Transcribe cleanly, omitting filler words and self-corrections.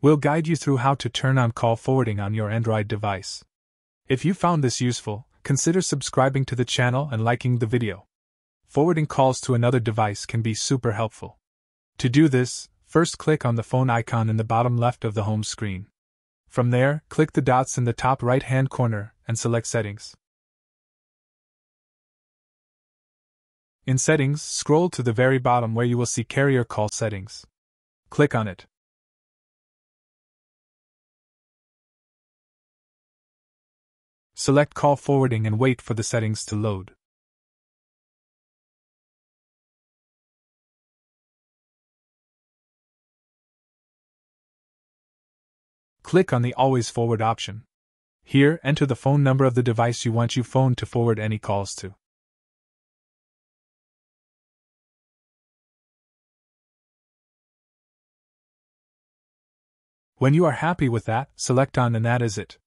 We'll guide you through how to turn on call forwarding on your Android device. If you found this useful, consider subscribing to the channel and liking the video. Forwarding calls to another device can be super helpful. To do this, first click on the phone icon in the bottom left of the home screen. From there, click the dots in the top right-hand corner and select Settings. In Settings, scroll to the very bottom where you will see Carrier Call Settings. Click on it. Select Call Forwarding and wait for the settings to load. Click on the Always Forward option. Here, enter the phone number of the device you want your phone to forward any calls to. When you are happy with that, select on and that is it.